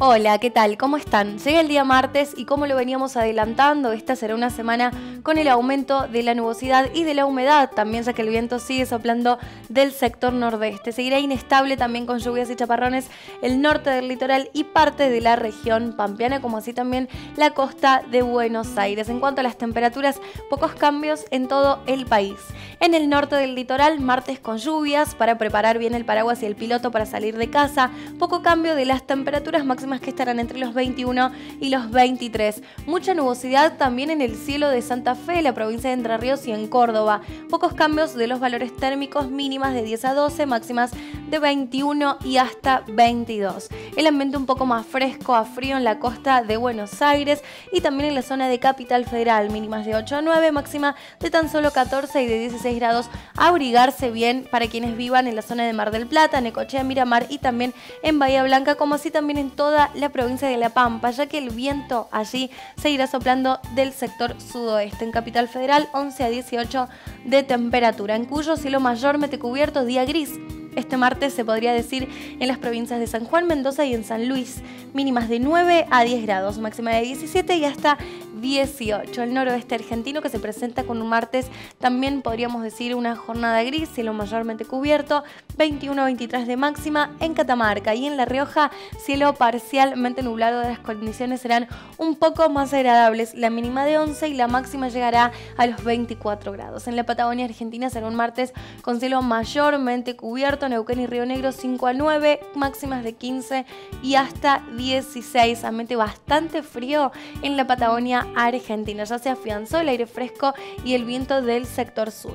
Hola, ¿qué tal? ¿Cómo están? Llega el día martes y como lo veníamos adelantando, esta será una semana con el aumento de la nubosidad y de la humedad, también ya que el viento sigue soplando del sector nordeste. Seguirá inestable también con lluvias y chaparrones el norte del litoral y parte de la región pampeana, como así también la costa de Buenos Aires. En cuanto a las temperaturas, pocos cambios en todo el país. En el norte del litoral, martes con lluvias para preparar bien el paraguas y el piloto para salir de casa. Poco cambio de las temperaturas máximas que estarán entre los 21 y los 23. Mucha nubosidad también en el cielo de Santa Fe, la provincia de Entre Ríos y en Córdoba. Pocos cambios de los valores térmicos, mínimas de 10 a 12, máximas de 21 y hasta 22. El ambiente un poco más fresco a frío en la costa de Buenos Aires y también en la zona de Capital Federal, mínimas de 8 a 9, máxima de tan solo 14 y de 16 grados. Abrigarse bien para quienes vivan en la zona de Mar del Plata, Necochea, Miramar y también en Bahía Blanca, como así también en toda la provincia de La Pampa, ya que el viento allí seguirá soplando del sector sudoeste. En Capital Federal, 11 a 18 de temperatura. En Cuyo, cielo mayormente cubierto, día gris. Este martes se podría decir en las provincias de San Juan, Mendoza y en San Luis. Mínimas de 9 a 10 grados, máxima de 17 y hasta 18. El noroeste argentino, que se presenta con un martes, también podríamos decir una jornada gris, cielo mayormente cubierto, 21 a 23 de máxima en Catamarca. Y en La Rioja, cielo parcialmente nublado, las condiciones serán un poco más agradables. La mínima de 11 y la máxima llegará a los 24 grados. En la Patagonia Argentina será un martes con cielo mayormente cubierto, Neuquén y Río Negro 5 a 9, máximas de 15 y hasta 16, ambiente bastante frío en la Patagonia Argentina. Ya se afianzó el aire fresco y el viento del sector sur.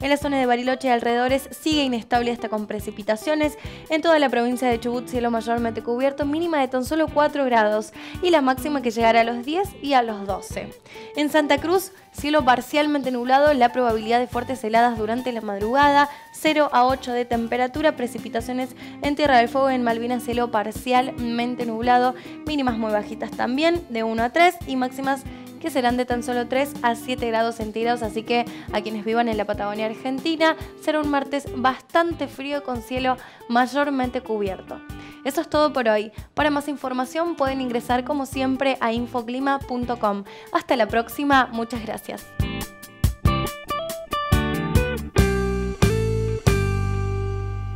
En la zona de Bariloche y alrededores sigue inestable hasta con precipitaciones. En toda la provincia de Chubut, cielo mayormente cubierto, mínima de tan solo 4 grados y la máxima que llegará a los 10 y a los 12. En Santa Cruz, cielo parcialmente nublado, la probabilidad de fuertes heladas durante la madrugada, 0 a 8 de temperatura, precipitaciones en Tierra del Fuego y en Malvinas, cielo parcialmente nublado, mínimas muy bajitas también, de 1 a 3 y máximas que serán de tan solo 3 a 7 grados centígrados, así que a quienes vivan en la Patagonia Argentina será un martes bastante frío con cielo mayormente cubierto. Eso es todo por hoy. Para más información pueden ingresar como siempre a infoclima.com. Hasta la próxima, muchas gracias.